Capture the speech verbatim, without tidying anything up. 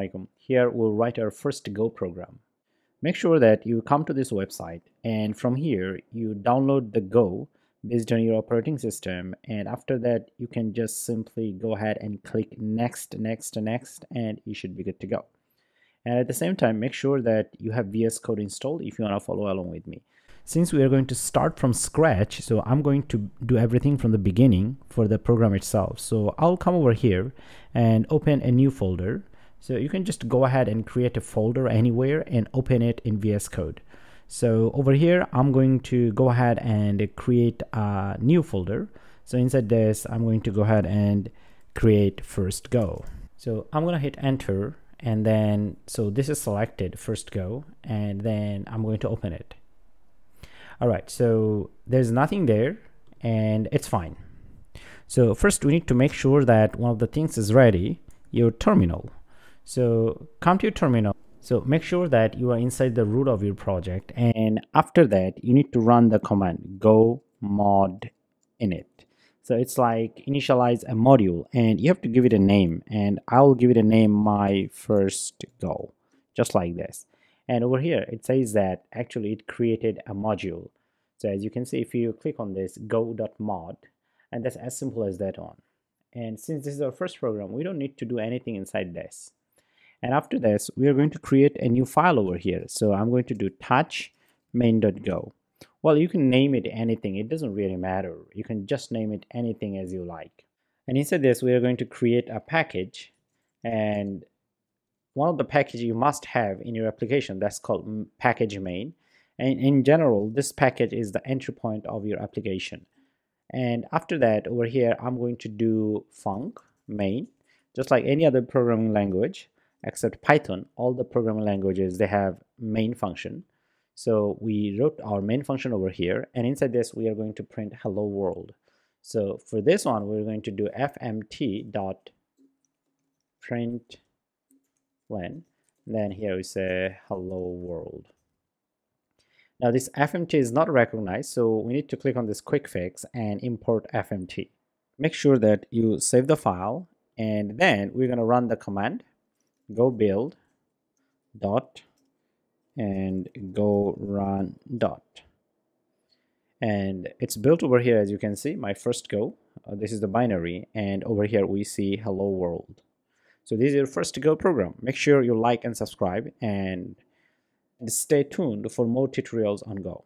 icon. Here we'll write our first Go program. Make sure that you come to this website, and from here you download the Go based on your operating system, and after that you can just simply go ahead and click next, next, next, and you should be good to go. And at the same time, make sure that you have V S Code installed if you want to follow along with me. Since we are going to start from scratch, so I'm going to do everything from the beginning for the program itself. So I'll come over here and open a new folder. So you can just go ahead and create a folder anywhere and open it in V S Code. So over here, I'm going to go ahead and create a new folder. So inside this, I'm going to go ahead and create first Go. So I'm going to hit enter. And then, so this is selected, first Go, and then I'm going to open it. All right, so there's nothing there and it's fine. So first we need to make sure that one of the things is ready, your terminal. So come to your terminal. So make sure that you are inside the root of your project. And after that, you need to run the command go.mod init. So it's like initialize a module, and you have to give it a name, and I'll give it a name, my first Go, just like this. And over here it says that actually it created a module. So as you can see, if you click on this go.mod, and that's as simple as that one. And since this is our first program, we don't need to do anything inside this. And after this, we are going to create a new file over here. So I'm going to do touch main.go. Well, you can name it anything, it doesn't really matter. You can just name it anything as you like. And inside this, we are going to create a package. And one of the packages you must have in your application, that's called package main. And in general, this package is the entry point of your application. And after that, over here, I'm going to do func main, just like any other programming language, except Python. All the programming languages, they have main function. So we wrote our main function over here, and inside this we are going to print hello world. So for this one, we're going to do fmt dot print len, then here we say hello world. Now this fmt is not recognized, so we need to click on this quick fix and import fmt. Make sure that you save the file, and then we're going to run the command go build dot and go run dot, and it's built over here. As you can see, my first Go, uh, this is the binary, and over here we see hello world. So this is your first Go program. Make sure you like and subscribe, and stay tuned for more tutorials on Go.